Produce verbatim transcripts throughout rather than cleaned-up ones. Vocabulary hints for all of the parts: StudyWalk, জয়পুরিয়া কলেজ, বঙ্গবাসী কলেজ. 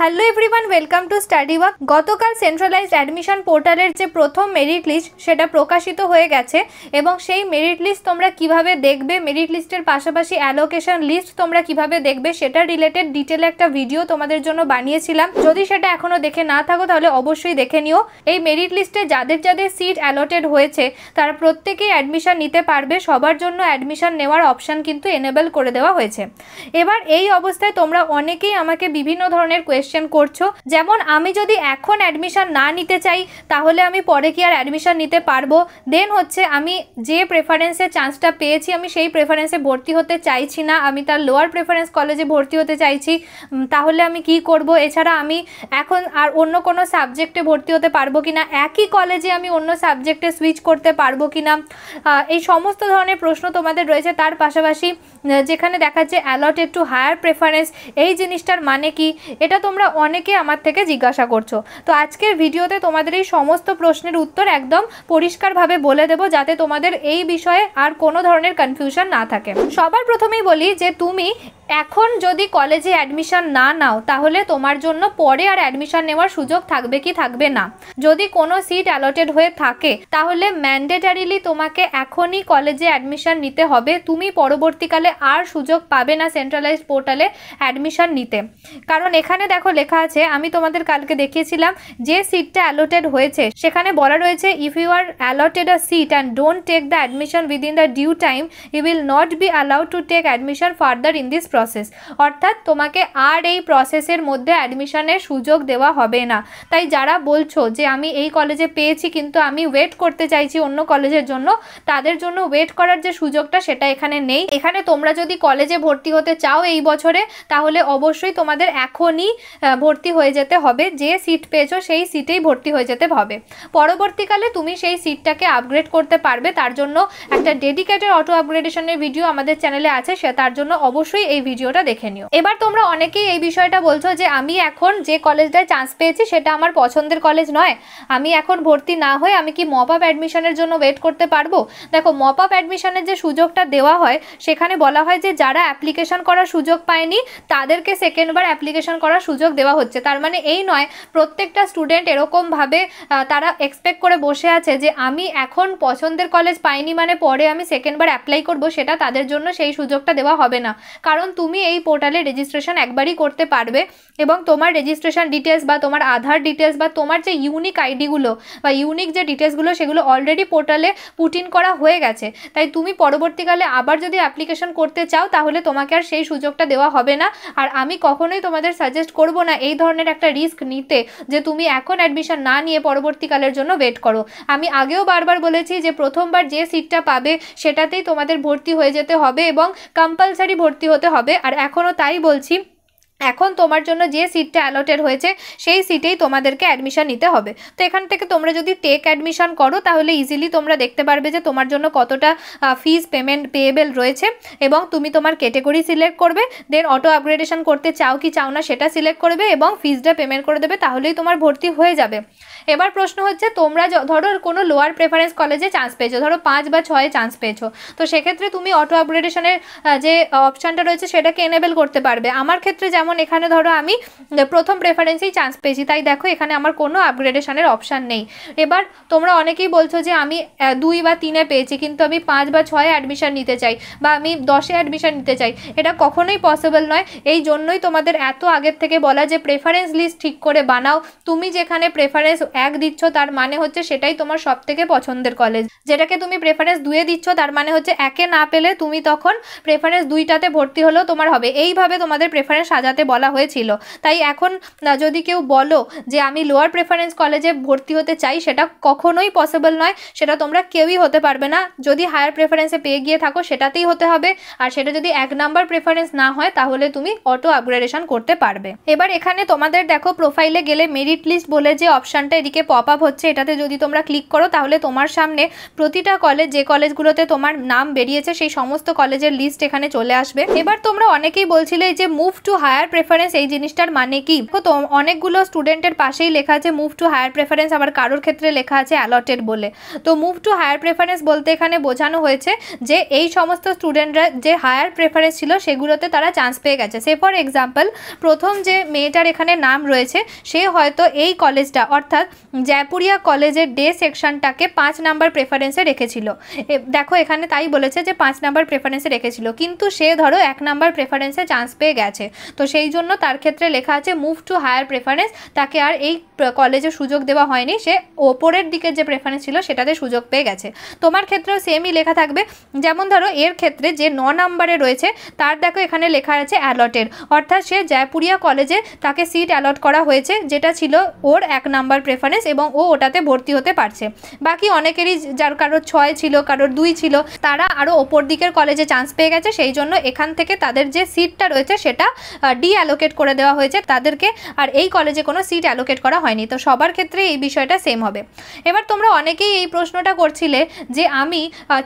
Hello everyone, welcome to study walk. গতকাল centralised admission পোর্টালের যে প্রথম মেরিট লিস্ট সেটা প্রকাশিত হয়ে গেছে এবং সেই মেরিট লিস্ট তোমরা কিভাবে দেখবে, মেরিট লিস্টের পাশাপাশি অ্যালোকেশন লিস্ট তোমরা কিভাবে দেখবে সেটা রিলেটেড ডিটেল একটা ভিডিও তোমাদের জন্য বানিয়েছিলাম। যদি সেটা এখনও দেখে না থাকো তাহলে অবশ্যই দেখে নিও। এই মেরিট লিস্টে যাদের যাদের সিট অ্যালটেড হয়েছে তারা প্রত্যেকেই অ্যাডমিশন নিতে পারবে, সবার জন্য অ্যাডমিশন নেওয়ার অপশান কিন্তু এনেবল করে দেওয়া হয়েছে। এবার এই অবস্থায় তোমরা অনেকেই আমাকে বিভিন্ন ধরনের কোয়েশ্চেন করছো, যেমন আমি যদি এখন অ্যাডমিশন না নিতে চাই তাহলে আমি পরে কি আর অ্যাডমিশন নিতে পারবো? দেন হচ্ছে আমি যে প্রেফারেন্সে চান্সটা পেয়েছি আমি সেই প্রেফারেন্সে ভর্তি হতে চাইছি না, আমি তার লোয়ার প্রেফারেন্স কলেজে ভর্তি হতে চাইছি, তাহলে আমি কি করব? এছাড়া আমি এখন আর অন্য কোনো সাবজেক্টে ভর্তি হতে পারবো কি না, একই কলেজে আমি অন্য সাবজেক্টে সুইচ করতে পারবো কি না, এই সমস্ত ধরনের প্রশ্ন তোমাদের রয়েছে। তার পাশাপাশি যেখানে দেখাচ্ছে অ্যালটেড টু হায়ার প্রেফারেন্স, এই জিনিসটার মানে কি, এটা তো তোমরা অনেকে আমার থেকে জিজ্ঞাসা করছো। তো আজকের ভিডিওতে তোমাদের এই সমস্ত প্রশ্নের উত্তর একদম পরিষ্কারভাবে বলে দেব, যাতে তোমাদের এই বিষয়ে আর কোনো ধরনের কনফিউশন না থাকে। সবার প্রথমেই বলি যে তুমি এখন যদি কলেজে অ্যাডমিশন না নাও তাহলে তোমার জন্য পরে আর অ্যাডমিশন নেওয়ার সুযোগ থাকবে কি থাকবে না। যদি কোনো সিট অ্যালটেড হয়ে থাকে তাহলে ম্যান্ডেটারিলি তোমাকে এখনই কলেজে অ্যাডমিশন নিতে হবে, তুমি পরবর্তীকালে আর সুযোগ পাবে না সেন্ট্রালাইজড পোর্টালে অ্যাডমিশন নিতে। কারণ এখানে দেখো লেখা আছে, আমি তোমাদের কালকে দেখিয়েছিলাম যে সিটটা অ্যালটেড হয়েছে সেখানে বলা রয়েছে if you are allotted a seat and don't take the admission within the due time you will not be allowed to take admission further in this process. অর্থাৎ তোমাকে আর এই প্রসেসের মধ্যে অ্যাডমিশনের সুযোগ দেওয়া হবে না। তাই যারা বলছো যে আমি এই কলেজে পেয়েছি কিন্তু আমি ওয়েট করতে চাইছি অন্য কলেজের জন্য, তাদের জন্য ওয়েট করার যে সুযোগটা সেটা এখানে নেই। এখানে তোমরা যদি কলেজে ভর্তি হতে চাও এই বছরে তাহলে অবশ্যই তোমাদের এখনই ভর্তি হয়ে যেতে হবে, যে সিট পেয়েছো সেই সিটেই ভর্তি হয়ে যেতে হবে। পরবর্তীকালে তুমি সেই সিটটাকে আপগ্রেড করতে পারবে, তার জন্য একটা ডেডিকেটেড অটো আপগ্রেডেশনের ভিডিও আমাদের চ্যানেলে আছে, সে তার জন্য অবশ্যই এই ভিডিওটা দেখে নিও। এবার তোমরা অনেকেই এই বিষয়টা বলছো যে আমি এখন যে কলেজটায় চান্স পেয়েছি সেটা আমার পছন্দের কলেজ নয়, আমি এখন ভর্তি না হয়ে আমি কি মপ আপ অ্যাডমিশনের জন্য ওয়েট করতে পারবো? দেখো, মপ আপ অ্যাডমিশনের যে সুযোগটা দেওয়া হয় সেখানে বলা হয় যে যারা অ্যাপ্লিকেশন করার সুযোগ পায়নি তাদেরকে সেকেন্ডবার অ্যাপ্লিকেশন করার সুযোগ দেওয়া হচ্ছে। তার মানে এই নয় প্রত্যেকটা স্টুডেন্ট এরকমভাবে তারা এক্সপেক্ট করে বসে আছে যে আমি এখন পছন্দের কলেজ পাইনি মানে পরে আমি সেকেন্ডবার অ্যাপ্লাই করবো, সেটা তাদের জন্য সেই সুযোগটা দেওয়া হবে না। কারণ তুমি এই পোর্টালে রেজিস্ট্রেশন একবারই করতে পারবে এবং তোমার রেজিস্ট্রেশন ডিটেলস বা তোমার আধার ডিটেলস বা তোমার যে ইউনিক আইডিগুলো বা ইউনিক যে ডিটেলসগুলো সেগুলো অলরেডি পোর্টালে পুট ইন করা হয়ে গেছে। তাই তুমি পরবর্তীকালে আবার যদি অ্যাপ্লিকেশন করতে চাও তাহলে তোমাকে আর সেই সুযোগটা দেওয়া হবে না। আর আমি কখনোই তোমাদের সাজেস্ট করব না এই ধরনের একটা রিস্ক নিতে যে তুমি এখন অ্যাডমিশন না নিয়ে পরবর্তীকালের জন্য ওয়েট করো। আমি আগেও বারবার বলেছি যে প্রথমবার যে সিটটা পাবে সেটাতেই তোমাদের ভর্তি হয়ে যেতে হবে এবং কম্পালসারি ভর্তি হতে হবে। আর এখনও তাই বলছি, এখন তোমার জন্য যে সিটটা অ্যালটেড হয়েছে সেই সিটেই তোমাদেরকে অ্যাডমিশন নিতে হবে। তো এখান থেকে তোমরা যদি টেক অ্যাডমিশন করো তাহলে ইজিলি তোমরা দেখতে পারবে যে তোমার জন্য কতটা ফিজ পেমেন্ট পেয়েবেল রয়েছে এবং তুমি তোমার ক্যাটেগরি সিলেক্ট করবে, দেন অটো আপগ্রেডেশন করতে চাও কি চাও না সেটা সিলেক্ট করবে এবং ফিজটা পেমেন্ট করে দেবে, তাহলেই তোমার ভর্তি হয়ে যাবে। এবার প্রশ্ন হচ্ছে, তোমরা ধরো কোনো লোয়ার প্রেফারেন্স কলেজে চান্স পেয়েছো, ধরো পাঁচ বা ছয়ে চান্স পেয়েছো, তো সেক্ষেত্রে তুমি অটো আপগ্রেডেশনের যে অপশানটা রয়েছে সেটাকে এনেবেল করতে পারবে। আমার ক্ষেত্রে যেমন এখানে ধরো আমি প্রথম প্রেফারেন্সেই চান্স পেয়েছি, তাই দেখো এখানে আমার কোনো আপগ্রেডেশনের অপশান নেই। এবার তোমরা অনেকেই বলছো যে আমি দুই বা তিনে পেয়েছি কিন্তু আমি পাঁচ বা ছয়ে অ্যাডমিশন নিতে চাই বা আমি দশে অ্যাডমিশন নিতে চাই, এটা কখনোই পসিবল নয়। এই জন্যই তোমাদের এত আগের থেকে বলা যে প্রেফারেন্স লিস্ট ঠিক করে বানাও। তুমি যেখানে প্রেফারেন্স এক দিচ্ছ তার মানে হচ্ছে সেটাই তোমার সব থেকে পছন্দের কলেজ, যেটাকে তুমি প্রেফারেন্স দুয়ে দিচ্ছ তার মানে হচ্ছে একে না পেলে তুমি তখন প্রেফারেন্স দুইটাতে ভর্তি হলেও তোমার হবে। এইভাবে তোমাদের প্রেফারেন্স সাজাতে বলা হয়েছিল। তাই এখন যদি কেউ বলো যে আমি লোয়ার প্রেফারেন্স কলেজে ভর্তি হতে চাই, সেটা কখনোই পসিবল নয়, সেটা তোমরা কেউই হতে পারবে না। যদি হায়ার প্রেফারেন্সে পেয়ে গিয়ে থাকো সেটাতেই হতে হবে, আর সেটা যদি এক নাম্বার প্রেফারেন্স না হয় তাহলে তুমি অটো আপগ্রেডেশন করতে পারবে। এবার এখানে তোমাদের দেখো প্রোফাইলে গেলে মেরিট লিস্ট বলে যে অপশানটা এদিকে পপ আপ হচ্ছে, এটাতে যদি তোমরা ক্লিক করো তাহলে তোমার সামনে প্রতিটা কলেজ, যে কলেজগুলোতে তোমার নাম বেরিয়েছে সেই সমস্ত কলেজের লিস্ট এখানে চলে আসবে। এবার তোমরা অনেকেই বলছিলে যে move to higher higher preference এই জিনিসটার মানে কি? তো অনেকগুলো স্টুডেন্টের পাশেই লেখা আছে মুভ টু হায়ার প্রেফারেন্স, আবার কারোর ক্ষেত্রে লেখা আছে অ্যালটেড বলে। তো মুভ টু হায়ার প্রেফারেন্স বলতে এখানে বোঝানো হয়েছে যে এই সমস্ত স্টুডেন্টরা যে হায়ার প্রেফারেন্স ছিল সেগুলোতে তারা চান্স পেয়ে গেছে। সে ফর এক্সাম্পল প্রথম যে মেয়েটার এখানে নাম রয়েছে সে হয়তো এই কলেজটা অর্থাৎ জয়পুরিয়া কলেজের ডে সেকশনটাকে পাঁচ নাম্বার প্রেফারেন্সে রেখেছিল। দেখো এখানে তাই বলেছে যে পাঁচ নাম্বার প্রেফারেন্সে রেখেছিল, কিন্তু সে ধরো এক নাম্বার প্রেফারেন্সে চান্স পেয়ে গেছে। তো সেই জন্য তার ক্ষেত্রে লেখা আছে মুভ টু হায়ার প্রেফারেন্স, তাকে আর এই কলেজে সুযোগ দেওয়া হয়নি, সে ওপরের দিকের যে প্রেফারেন্স ছিল সেটাতে সুযোগ পেয়ে গেছে। তোমার ক্ষেত্রেও সেমই লেখা থাকবে। যেমন ধরো এর ক্ষেত্রে যে ন নাম্বারে রয়েছে তার দেখো এখানে লেখা আছে অ্যালটেড, অর্থাৎ সে জয়পুরিয়া কলেজে তাকে সিট অ্যালট করা হয়েছে যেটা ছিল ওর এক নাম্বার প্রেফারেন্স এবং ও ওটাতে ভর্তি হতে পারছে। বাকি অনেকেরই যার কারোর ছয় ছিল কারোর দুই ছিল তারা আরও ওপর দিকের কলেজে চান্স পেয়ে গেছে, সেই জন্য এখান থেকে তাদের যে সিটটা রয়েছে সেটা ডি অ্যালোকেট করে দেওয়া হয়েছে তাদেরকে, আর এই কলেজে কোনো সিট অ্যালোকেট করা হয়নি। তো সবার ক্ষেত্রে এই বিষয়টা সেম হবে। এবার তোমরা অনেকেই এই প্রশ্নটা করছিলে যে আমি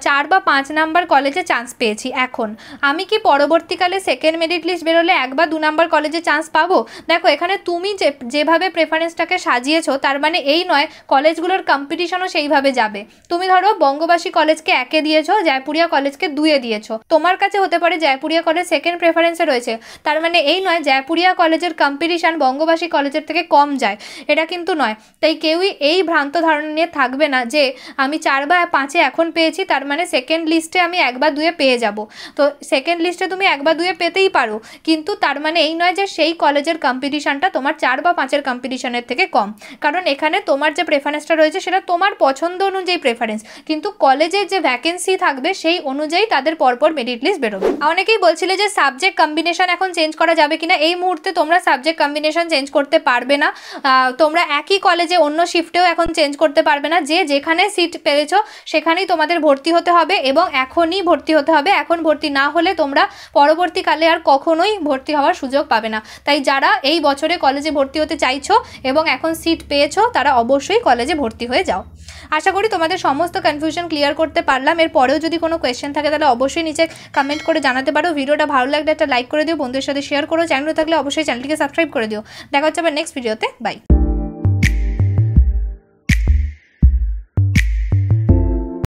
চার বা পাঁচ নাম্বার কলেজে চান্স পেয়েছি, এখন আমি কি পরবর্তীকালে সেকেন্ড মেরিট লিস্ট বেরোলে এক বা দু নাম্বার কলেজে চান্স পাবো? দেখো এখানে তুমি যে যেভাবে প্রেফারেন্সটাকে সাজিয়েছো তার মানে এই নয় কলেজগুলোর কম্পিটিশনও সেইভাবে যাবে। তুমি ধরো বঙ্গবাসী কলেজকে একে দিয়েছো, জয়পুরিয়া কলেজকে দুয়ে দিয়েছো, তোমার কাছে হতে পারে জয়পুরিয়া কলেজ সেকেন্ড প্রেফারেন্সে রয়েছে, তার মানে এই নয় জয়পুরিয়া কলেজের কম্পিটিশান বঙ্গবাসী কলেজের থেকে কম যায়, এটা কিন্তু নয়। তাই কেউই এই ভ্রান্ত ধারণা নিয়ে থাকবে না যে আমি চার বা পাঁচে এখন পেয়েছি তার মানে সেকেন্ড লিস্টে আমি এক বা দুয়ে পেয়ে যাব। তো সেকেন্ড লিস্টে তুমি এক বা দুয়ে পেতেই পারো, কিন্তু তার মানে এই নয় যে সেই কলেজের কম্পিটিশানটা তোমার চার বা পাঁচের কম্পিটিশানের থেকে কম, কারণ এখানে তোমার যে প্রেফারেন্সটা রয়েছে সেটা তোমার পছন্দ অনুযায়ী প্রেফারেন্স, কিন্তু কলেজের যে ভ্যাকেন্সি থাকবে সেই অনুযায়ী তাদের পরপর মেরিট লিস্ট বেরোবে। অনেকেই বলছিলে যে সাবজেক্ট কম্বিনেশন এখন চেঞ্জ করা যাবে কিনা। এই মুহূর্তে তোমরা সাবজেক্ট কম্বিনেশন চেঞ্জ করতে পারবে না, তোমরা একই কলেজে অন্য শিফটেও এখন চেঞ্জ করতে পারবে না, যে যেখানে সিট পেয়েছো সেখানেই তোমাদের ভর্তি হতে হবে এবং এখনই ভর্তি হতে হবে। এখন ভর্তি না হলে তোমরা পরবর্তীকালে আর কখনোই ভর্তি হওয়ার সুযোগ পাবে না। তাই যারা এই বছরে কলেজে ভর্তি হতে চাইছো এবং এখন সিট পেয়েছো তারা অবশ্যই কলেজে ভর্তি হয়ে যাও। আশা করি তোমাদের সমস্ত কনফিউশন ক্লিয়ার করতে পারলাম। এর পরেও যদি কোনো কোয়েশ্চেন থাকে তাহলে অবশ্যই নিচে কমেন্ট করে জানাতে পারো। ভিডিওটা ভালো লাগলে একটা লাইক করে দিও, বন্ধুদের সাথে শেয়ার করো, চ্যানেল থাকলে অবশ্যই চ্যানেলটিকে সাবস্ক্রাইব করে দিও। দেখা হচ্ছে আবার নেক্সট ভিডিওতে, বাই।